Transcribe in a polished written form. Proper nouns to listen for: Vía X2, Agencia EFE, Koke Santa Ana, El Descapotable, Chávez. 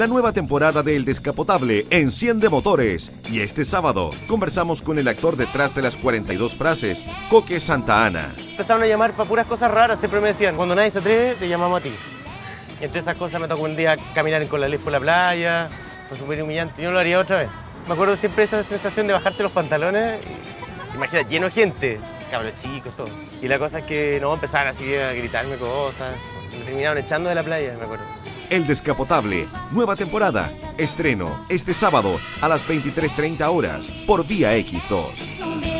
La nueva temporada de El Descapotable enciende motores y este sábado conversamos con el actor detrás de las 42 frases, Koke Santa Ana. Empezaron a llamar para puras cosas raras, siempre me decían, cuando nadie se atreve, te llamamos a ti. Y entre esas cosas me tocó un día caminar con la ley por la playa, fue súper humillante, yo no lo haría otra vez. Me acuerdo siempre esa sensación de bajarse los pantalones, y, imagina, lleno de gente, cabros chicos, todo. Y la cosa es que no empezaron así a gritarme cosas, me terminaron echando de la playa, me acuerdo. El Descapotable, nueva temporada, estreno este sábado a las 23:30 horas por Vía X2.